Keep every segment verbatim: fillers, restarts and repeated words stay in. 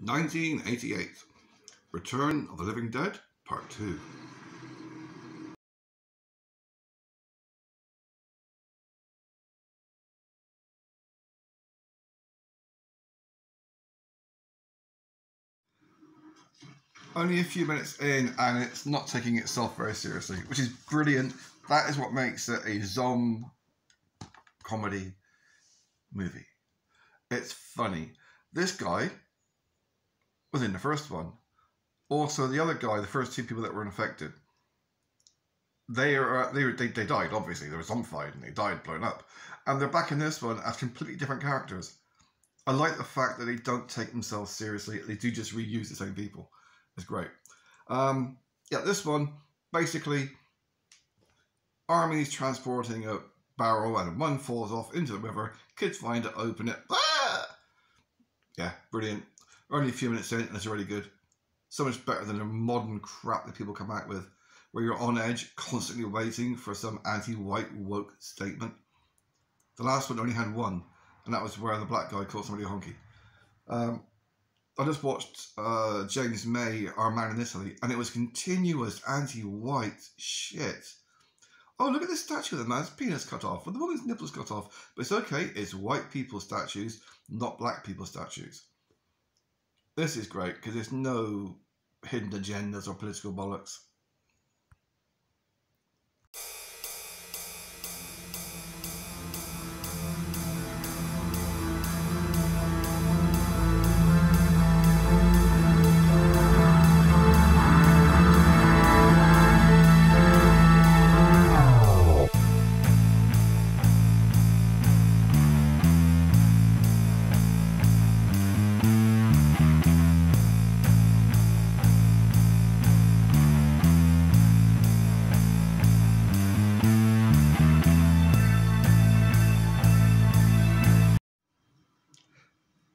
nineteen eighty-eight, Return of the Living Dead, Part two. Only a few minutes in and it's not taking itself very seriously, which is brilliant. That is what makes it a zombie comedy movie. It's funny. This guy was in the first one. Also, the other guy, the first two people that were infected, they are they they, they died, obviously. They were zombified and they died blown up. And they're back in this one as completely different characters. I like the fact that they don't take themselves seriously. They do just reuse the same people. It's great. Um, yeah, this one, basically, Army's transporting a barrel and one falls off into the river. Kids find it, open it. Ah! Yeah, brilliant. Only a few minutes in and it's already good. So much better than the modern crap that people come out with, where you're on edge, constantly waiting for some anti-white woke statement. The last one only had one, and that was where the black guy called somebody a honky. Um, I just watched uh, James May, Our Man in Italy, and it was continuous anti-white shit. Oh, look at this statue of the man's penis cut off, or the woman's nipples cut off. But it's okay, it's white people's statues, not black people's statues. This is great, because there's no hidden agendas or political bollocks.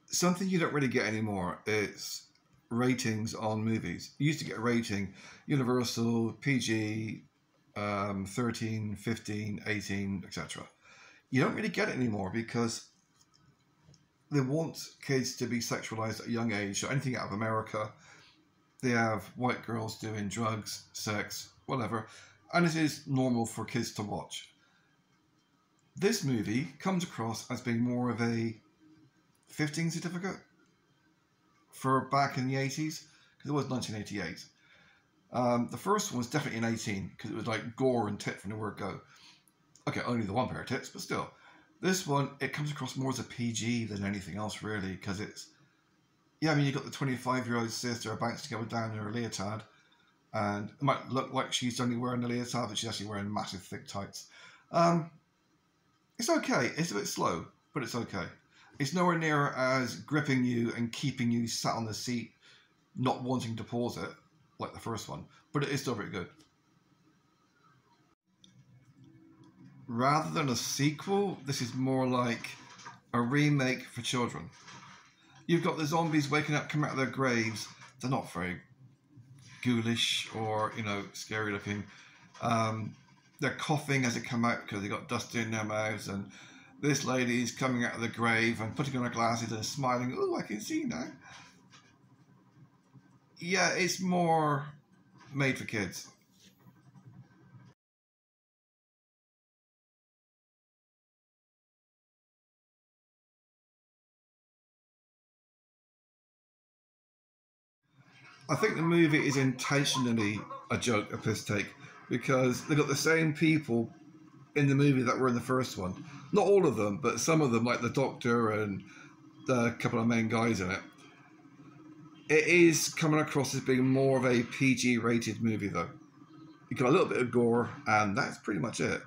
Something you don't really get anymore, it's ratings on movies. You used to get a rating, Universal, P G, um, thirteen, fifteen, eighteen, et cetera. You don't really get it anymore because they want kids to be sexualized at a young age, or anything out of America. They have white girls doing drugs, sex, whatever, and it is normal for kids to watch. This movie comes across as being more of a fifteen certificate for back in the eighties, because it was nineteen eighty-eight. Um, the first one was definitely an eighteen, because it was like gore and tit from the word go. Okay, only the one pair of tits, but still. This one, it comes across more as a P G than anything else, really, because it's... Yeah, I mean, you've got the twenty-five-year-old sister bouncing up and down in her leotard, and it might look like she's only wearing a leotard, but she's actually wearing massive thick tights. Um, it's okay. It's a bit slow, but it's okay. It's nowhere near as gripping you and keeping you sat on the seat, not wanting to pause it, like the first one. But it is still pretty good. Rather than a sequel, this is more like a remake for children. You've got the zombies waking up, coming out of their graves. They're not very ghoulish or, you know, scary looking. Um, they're coughing as they come out because they've got dust in their mouths, and this lady's coming out of the grave and putting on her glasses and smiling. Oh, I can see now. Yeah, it's more made for kids. I think the movie is intentionally a joke, a piss take, because they've got the same people in the movie that were in the first one. Not all of them, but some of them, like the doctor and the couple of main guys in it. It is coming across as being more of a P G rated movie though. You got a little bit of gore and that's pretty much it.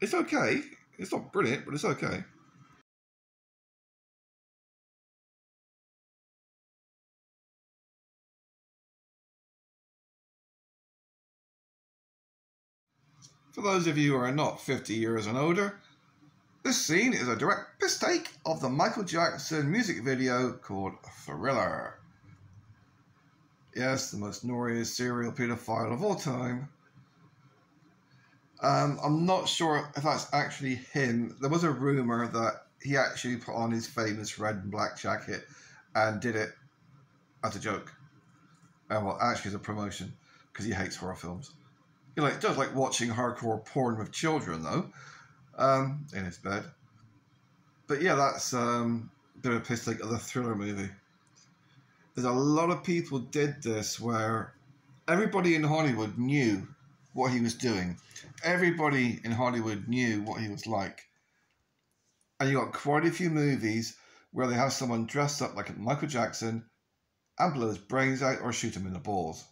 It's okay. It's not brilliant, but it's okay. For those of you who are not fifty years and older, this scene is a direct piss take of the Michael Jackson music video called Thriller. Yes, the most notorious serial paedophile of all time. Um, I'm not sure if that's actually him. There was a rumor that he actually put on his famous red and black jacket and did it as a joke. And well, actually as a promotion, because he hates horror films. He like, does like watching hardcore porn with children, though, um, in his bed. But yeah, that's um, a bit of a piss take of the Thriller movie. There's a lot of people did this where everybody in Hollywood knew what he was doing. Everybody in Hollywood knew what he was like. And you got quite a few movies where they have someone dressed up like Michael Jackson and blow his brains out or shoot him in the balls.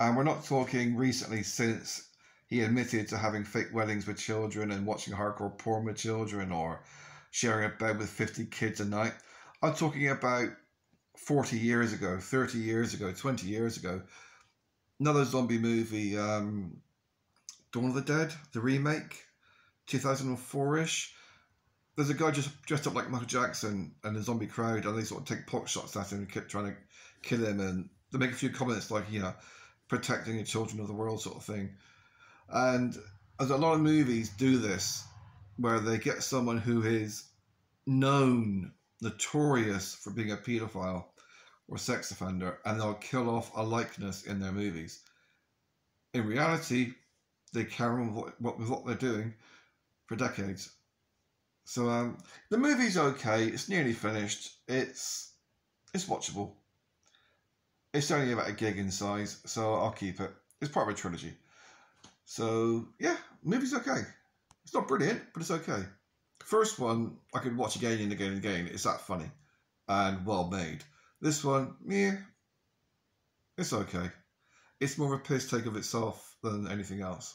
And we're not talking recently, since he admitted to having fake weddings with children and watching hardcore porn with children or sharing a bed with fifty kids a night. I'm talking about forty years ago, thirty years ago, twenty years ago. Another zombie movie, um, Dawn of the Dead, the remake, two thousand four-ish. There's a guy just dressed up like Michael Jackson and a zombie crowd, and they sort of take pot shots at him and keep trying to kill him, and they make a few comments like, you know, protecting the children of the world sort of thing. And as a lot of movies do this, where they get someone who is known, notorious for being a paedophile or sex offender, and they'll kill off a likeness in their movies. In reality, they carry on with what, with what they're doing for decades. So um, the movie's okay. It's nearly finished. It's it's watchable. It's only about a gig in size, so I'll keep it. It's part of a trilogy. So yeah, movie's okay. It's not brilliant, but it's okay. First one I could watch again and again and again. It's that funny and well made. This one, yeah, it's okay. It's more of a piss take of itself than anything else.